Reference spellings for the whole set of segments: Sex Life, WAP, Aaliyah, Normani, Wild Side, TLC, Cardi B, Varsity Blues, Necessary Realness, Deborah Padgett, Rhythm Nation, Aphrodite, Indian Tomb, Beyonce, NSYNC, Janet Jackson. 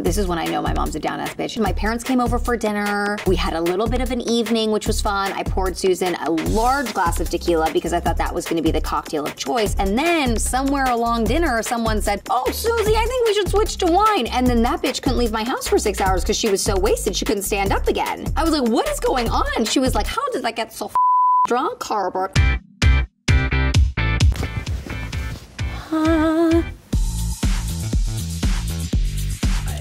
This is when I know my mom's a down-ass bitch. My parents came over for dinner. We had a little bit of an evening, which was fun. I poured Susan a large glass of tequila because I thought that was gonna be the cocktail of choice. And then somewhere along dinner, someone said, "Oh, Susie, I think we should switch to wine." And then that bitch couldn't leave my house for 6 hours because she was so wasted she couldn't stand up again. I was like, what is going on? She was like, how did I get so drunk, Carver?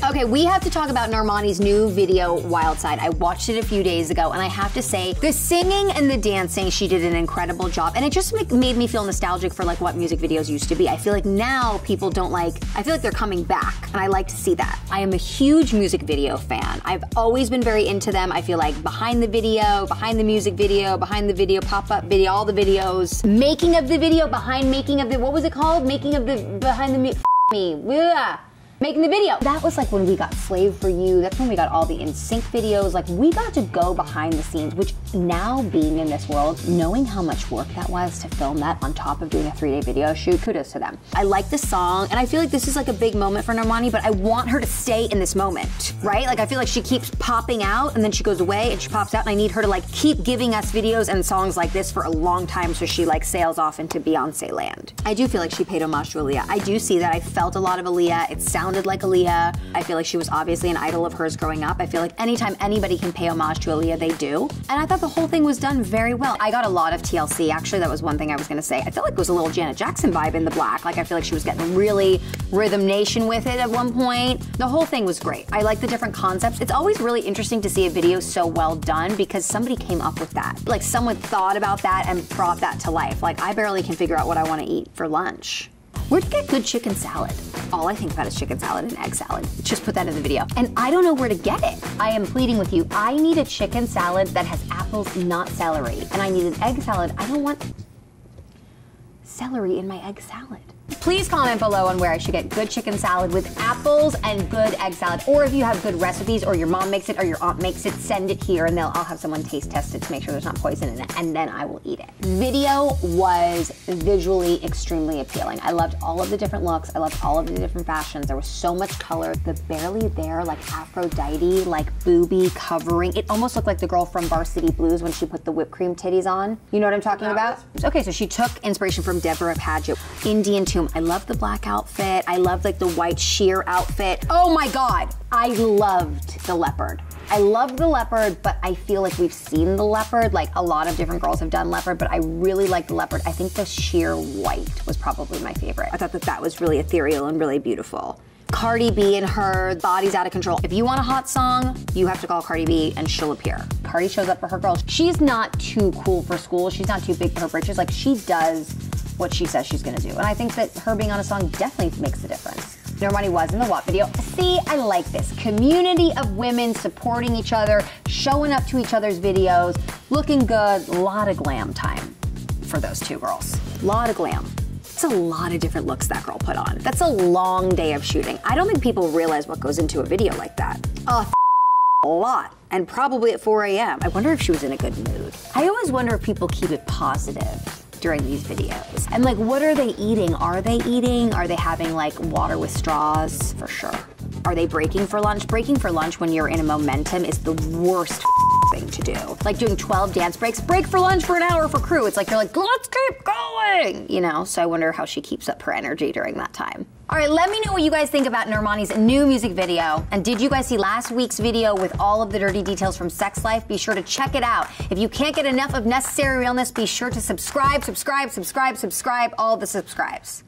Okay, we have to talk about Normani's new video, Wild Side. I watched it a few days ago, and I have to say, the singing and the dancing, she did an incredible job. And it just made me feel nostalgic for like what music videos used to be. I feel like now people don't like, I feel like they're coming back, and I like to see that. I am a huge music video fan. I've always been very into them. I feel like behind the video, behind the music video, behind the video, pop-up video, all the videos. Making of the video, behind making of the, what was it called? Making of the, behind the, making the video. That was like when we got Slave For You. That's when we got all the NSYNC videos. Like we got to go behind the scenes, which now being in this world, knowing how much work that was to film that on top of doing a 3-day video shoot, kudos to them. I like this song and I feel like this is like a big moment for Normani, but I want her to stay in this moment, right? Like I feel like she keeps popping out and then she goes away and she pops out and I need her to like keep giving us videos and songs like this for a long time so she like sails off into Beyonce land. I do feel like she paid homage to Aaliyah. I do see that. I felt a lot of Aaliyah. It sounded like Aaliyah. I feel like she was obviously an idol of hers growing up. I feel like anytime anybody can pay homage to Aaliyah, they do. And I thought the whole thing was done very well. I got a lot of TLC, actually. That was one thing I was gonna say. I feel like it was a little Janet Jackson vibe in the black. Like I feel like she was getting really Rhythm Nation with it at one point. The whole thing was great. I like the different concepts. It's always really interesting to see a video so well done because somebody came up with that. Like someone thought about that and brought that to life. Like I barely can figure out what I wanna eat for lunch. Where to get good chicken salad? All I think about is chicken salad and egg salad. Just put that in the video. And I don't know where to get it. I am pleading with you. I need a chicken salad that has apples, not celery. And I need an egg salad. I don't want celery in my egg salad. Please comment below on where I should get good chicken salad with apples and good egg salad. Or if you have good recipes or your mom makes it or your aunt makes it, send it here and I'll have someone taste test it to make sure there's not poison in it and then I will eat it. Video was visually extremely appealing. I loved all of the different looks. I loved all of the different fashions. There was so much color. The barely there, like Aphrodite, like booby covering. It almost looked like the girl from Varsity Blues when she put the whipped cream titties on. You know what I'm talking about? Okay, so she took inspiration from Deborah Padgett. Indian Tomb. I love the black outfit. I love like the white sheer outfit. Oh my God, I loved the leopard. I love the leopard, but I feel like we've seen the leopard. Like a lot of different girls have done leopard, but I really like the leopard. I think the sheer white was probably my favorite. I thought that that was really ethereal and really beautiful. Cardi B and her body's out of control. If you want a hot song, you have to call Cardi B and she'll appear. Cardi shows up for her girls. She's not too cool for school. She's not too big for her britches. Like she does what she says she's gonna do. And I think that her being on a song definitely makes a difference. Normani was in the WAP video. See, I like this. Community of women supporting each other, showing up to each other's videos, looking good, a lot of glam time for those two girls. A lot of glam. It's a lot of different looks that girl put on. That's a long day of shooting. I don't think people realize what goes into a video like that. A lot, and probably at 4 a.m. I wonder if she was in a good mood. I always wonder if people keep it positive during these videos. And like, what are they eating? Are they eating? Are they having like water with straws? For sure. Are they breaking for lunch? Breaking for lunch when you're in a momentum is the worst thing to do. Like doing 12 dance breaks, break for lunch for an hour for crew. It's like, you're like, let's keep going, you know? So I wonder how she keeps up her energy during that time. All right, let me know what you guys think about Normani's new music video. And did you guys see last week's video with all of the dirty details from Sex Life? Be sure to check it out. If you can't get enough of necessary realness, be sure to subscribe, all the subscribes.